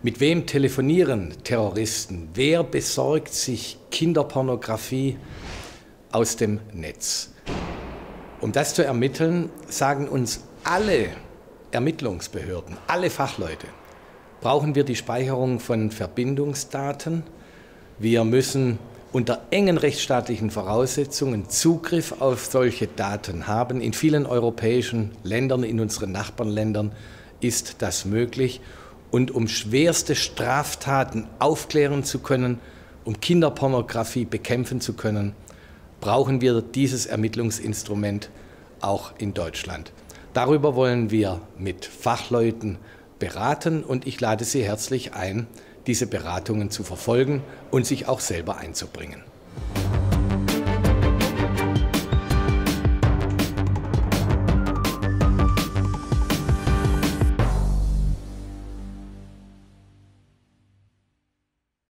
Mit wem telefonieren Terroristen? Wer besorgt sich Kinderpornografie aus dem Netz? Um das zu ermitteln, sagen uns alle Ermittlungsbehörden, alle Fachleute, brauchen wir die Speicherung von Verbindungsdaten. Wir müssen unter engen rechtsstaatlichen Voraussetzungen Zugriff auf solche Daten haben. In vielen europäischen Ländern, in unseren Nachbarländern ist das möglich. Und um schwerste Straftaten aufklären zu können, um Kinderpornografie bekämpfen zu können, brauchen wir dieses Ermittlungsinstrument auch in Deutschland. Darüber wollen wir mit Fachleuten beraten und ich lade Sie herzlich ein, diese Beratungen zu verfolgen und sich auch selber einzubringen.